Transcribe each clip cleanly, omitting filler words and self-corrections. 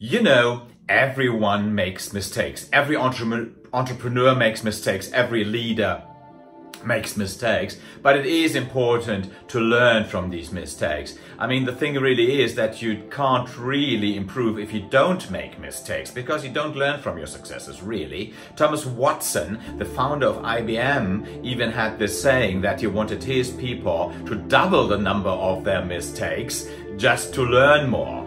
You know, everyone makes mistakes. Every entrepreneur makes mistakes. Every leader makes mistakes. But it is important to learn from these mistakes. I mean, the thing really is that you can't really improve if you don't make mistakes, because you don't learn from your successes, really. Thomas Watson, the founder of IBM, even had this saying that he wanted his people to double the number of their mistakes just to learn more.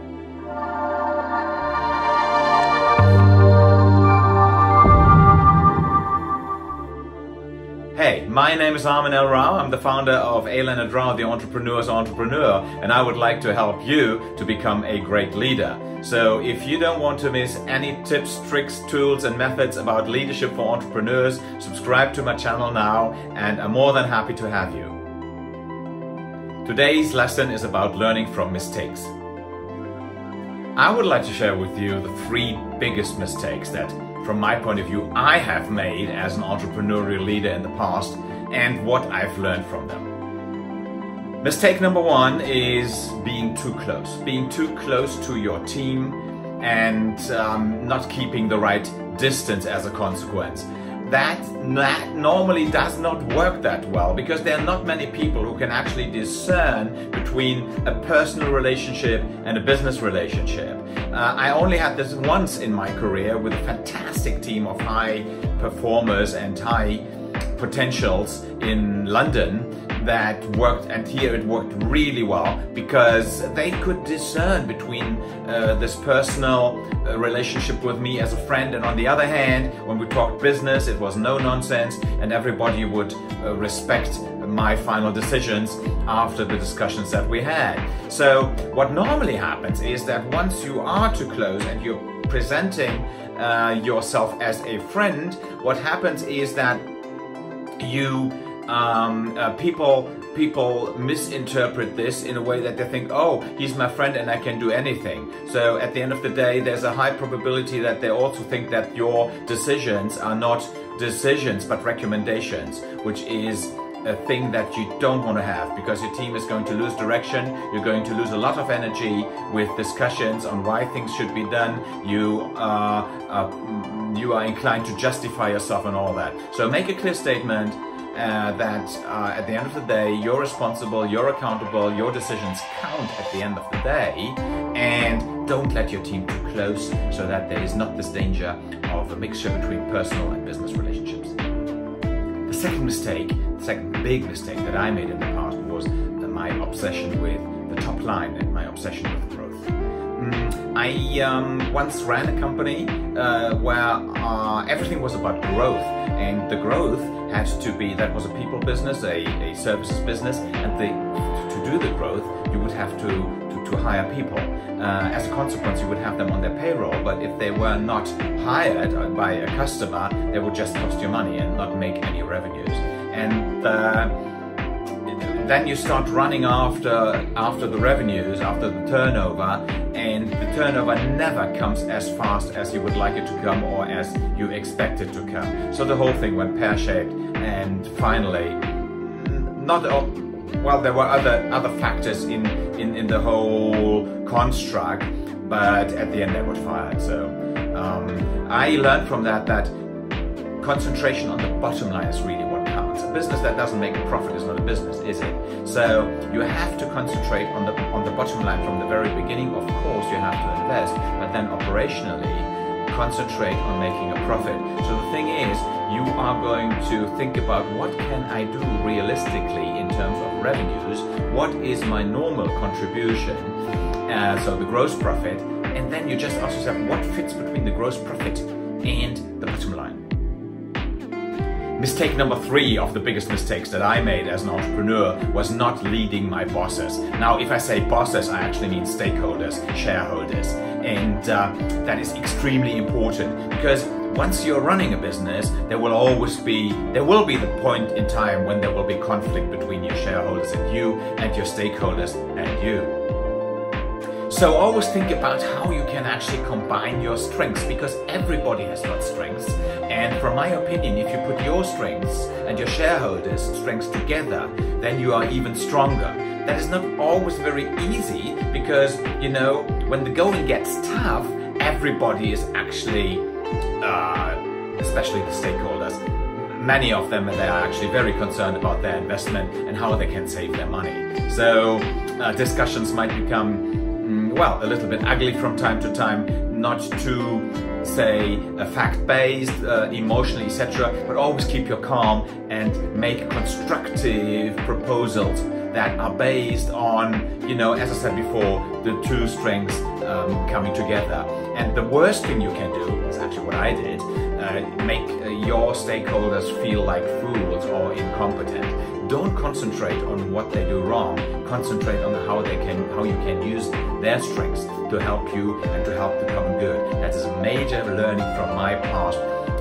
Hey, my name is Armin Rau. I'm the founder of A. Leonard Rau, the entrepreneur's entrepreneur, and I would like to help you to become a great leader. So if you don't want to miss any tips, tricks, tools and methods about leadership for entrepreneurs, subscribe to my channel now, and I'm more than happy to have you. Today's lesson is about learning from mistakes. I would like to share with you the three biggest mistakes that, from my point of view, I have made as an entrepreneurial leader in the past and what I've learned from them. Mistake number one is being too close. Being too close to your team and not keeping the right distance as a consequence. That normally does not work that well, because there are not many people who can actually discern between a personal relationship and a business relationship. I only had this once in my career with a fantastic team of high performers and high potentials in London that worked, and here it worked really well, because they could discern between this personal relationship with me as a friend, and on the other hand, when we talked business, it was no nonsense and everybody would respect my final decisions after the discussions that we had. So what normally happens is that once you are too close and you're presenting yourself as a friend, what happens is that you people misinterpret this in a way that they think, oh, he's my friend and I can do anything. So at the end of the day, there's a high probability that they also think that your decisions are not decisions but recommendations, which is a thing that you don't want to have, because your team is going to lose direction. You're going to lose a lot of energy with discussions on why things should be done. You are inclined to justify yourself and all that. So make a clear statement that at the end of the day, you're responsible, you're accountable, your decisions count at the end of the day, and don't let your team too close, so that there is not this danger of a mixture between personal and business relationships. The second mistake, the second big mistake that I made in the past, was my obsession with the top line and my obsession with growth. I once ran a company where everything was about growth, and the growth had to be, that was a people business, a services business, and to do the growth you would have to hire people. As a consequence, you would have them on their payroll, but if they were not hired by a customer, they would just cost you money and not make any revenues. And then you start running after the revenues, after the turnover, and the turnover never comes as fast as you would like it to come or as you expect it to come. So the whole thing went pear-shaped, and finally, there were other factors in the whole construct, but at the end they were fired. So I learned from that concentration on the bottom line is really what counts. A business that doesn't make a profit is not a business, is it? So you have to concentrate on the bottom line from the very beginning. Of course, you have to invest, but then operationally concentrate on making a profit. So the thing is, you are going to think about, what can I do realistically in terms of revenues? What is my normal contribution? So the gross profit, and then you just ask yourself, what fits between the gross profit and the bottom line? Mistake number three of the biggest mistakes that I made as an entrepreneur was not leading my bosses. Now, if I say bosses, I actually mean stakeholders, shareholders, and that is extremely important, because once you're running a business, there will be the point in time when there will be conflict between your shareholders and you, and your stakeholders and you. So always think about how you can actually combine your strengths, because everybody has got strengths, and from my opinion, if you put your strengths and your shareholders' strengths together, then you are even stronger. That is not always very easy, because, you know, when the going gets tough, everybody is actually, especially the stakeholders, many of them, they are actually very concerned about their investment and how they can save their money. So discussions might become, well, a little bit ugly from time to time, not too, say, fact-based, emotionally, etc., but always keep your calm and make constructive proposals that are based on, you know, as I said before, the two strengths coming together. And the worst thing you can do is actually what I did, make your stakeholders feel like fools or incompetent. Don't concentrate on what they do wrong, concentrate on how you can use their strengths to help you and to help the common good. That is a major learning from my past.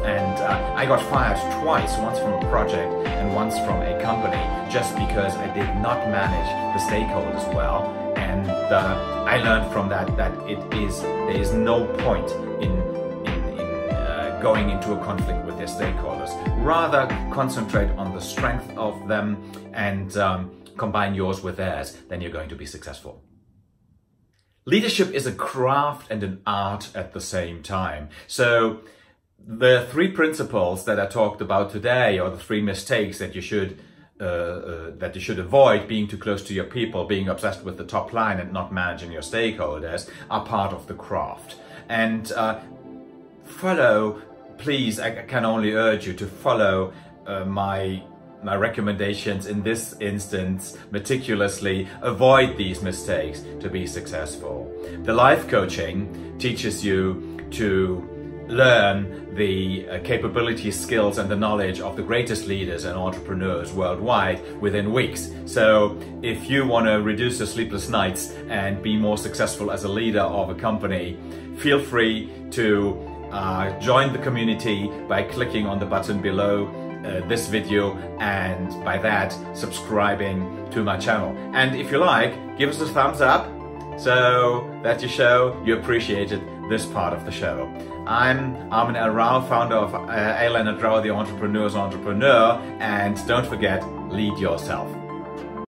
And I got fired twice, once from a project and once from a company, just because I did not manage the stakeholders well. And I learned from that there is no point in going into a conflict with their stakeholders. Rather concentrate on the strength of them and combine yours with theirs, then you're going to be successful. Leadership is a craft and an art at the same time. So the three principles that I talked about today, or the three mistakes that you should avoid, being too close to your people, being obsessed with the top line and not managing your stakeholders, are part of the craft. And follow, please, I can only urge you to follow my recommendations in this instance meticulously. Avoid these mistakes to be successful. The life coaching teaches you to learn the capabilities, skills and the knowledge of the greatest leaders and entrepreneurs worldwide within weeks. So if you want to reduce your sleepless nights and be more successful as a leader of a company, feel free to join the community by clicking on the button below this video, and by that subscribing to my channel. And if you like, give us a thumbs up so that you show you appreciate it. This part of the show. I'm Armin Rau, founder of A. Leonard Rau, the entrepreneur's entrepreneur, and don't forget, lead yourself.